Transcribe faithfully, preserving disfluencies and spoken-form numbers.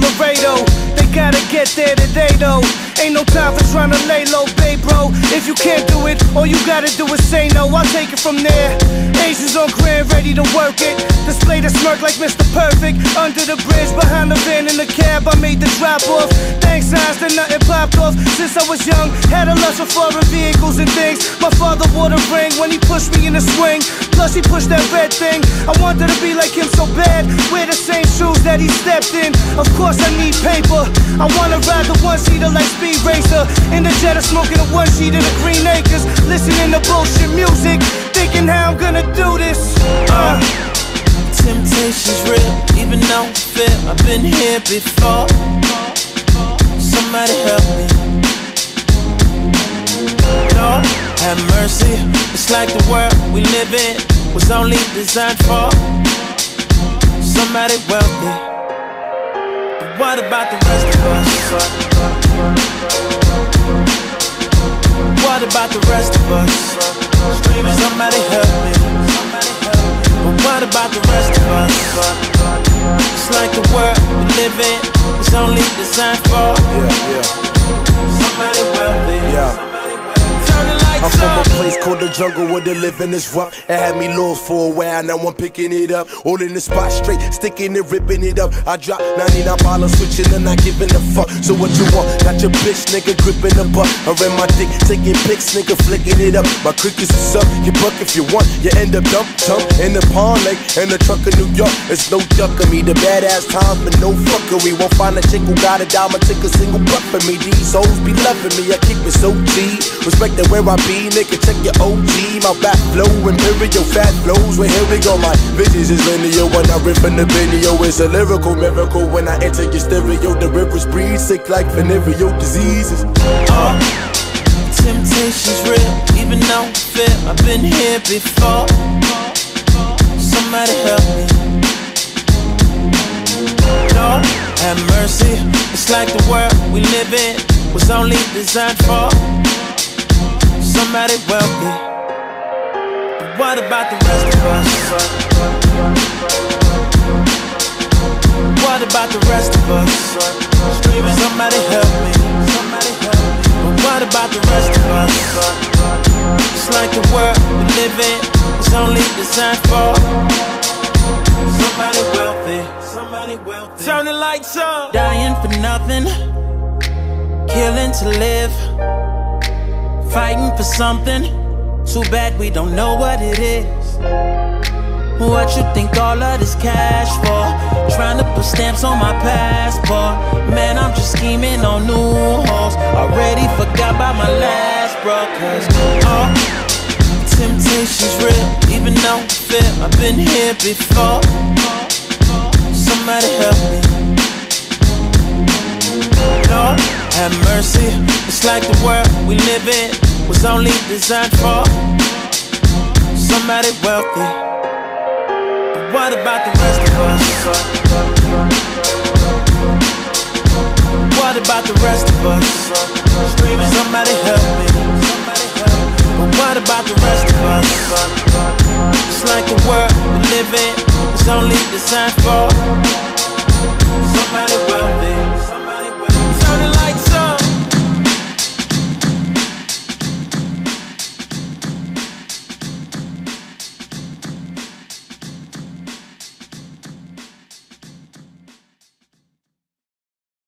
to Laredo. They gotta get there today though. Ain't no time for trying to lay low, babe, bro. If you can't do it, all you gotta do is say no. I'll take it from there. Asians on grand, ready to work it. Display the smirk like Mister Perfect. Under the bridge, behind the van in the cab, I made the drop off. Thanks, signs, then nothing popped off. Since I was young, had a lust for foreign vehicles and things. My father wore the ring when he pushed me in the swing. Plus he pushed that red thing. I wanted to be like him so bad. Wear the same shoes that he stepped in. Of course I need paper. I wanna ride the one-seater like Speed Racer. In the Jetta smoking a one-sheet in the Green Acres. Listening to bullshit music, thinking how I'm gonna do this. uh. Temptation's real, even though I feel I've been here before. Somebody help me. Lord, have mercy. It's like the world we live in was only designed for somebody wealthy. But what about the rest of us? What about the rest of us? Somebody help me. But what about the rest of us? It's like the world we live in is only designed for somebody wealthy. Yeah. I'm from a place called the jungle where the living is rough. It had me lost for a while, now I'm picking it up. All in the spot straight, sticking it, ripping it up. I drop ninety-nine dollars, switching and not giving a fuck. So what you want? Got your bitch, nigga, gripping the butt. I ran my dick, taking pics, nigga, flicking it up. My crickets is up, you buck if you want. You end up dump, dump in the pond lake, in the trunk of New York. It's no duck of me, the badass time, but no fuckery. Won't find a chick who got a dime, take a single buck for me. These hoes be loving me, I keep it so G. Respect that where I be. Nigga, check your O G, my back flow imperial, fat flows, well here we go. My bitches is linear when I rip in the video. It's a lyrical miracle when I enter your stereo. The rivers breed sick like venereal diseases. uh, Temptation's real, even though I feel I've been here before. Somebody help me. Lord, have mercy. It's like the world we live in was only designed for somebody wealthy. But what about the rest of us? What about the rest of us? Somebody help me. But what about the rest of us? It's like the world we live in is only designed for somebody wealthy. Somebody wealthy. Turn the lights up. Dying for nothing, killing to live. Fighting for something, too bad we don't know what it is. What you think all of this cash for? Trying to put stamps on my passport. Man, I'm just scheming on new hoes. Already forgot about my last bro. Cause oh, temptation's real, even though I feel I've been here before. Somebody help me. Lord, have mercy. It's like the world we live in was only designed for somebody wealthy. But what about the rest of us? What about the rest of us? Somebody help me. But what about the rest of us? It's like the world we live in was only designed for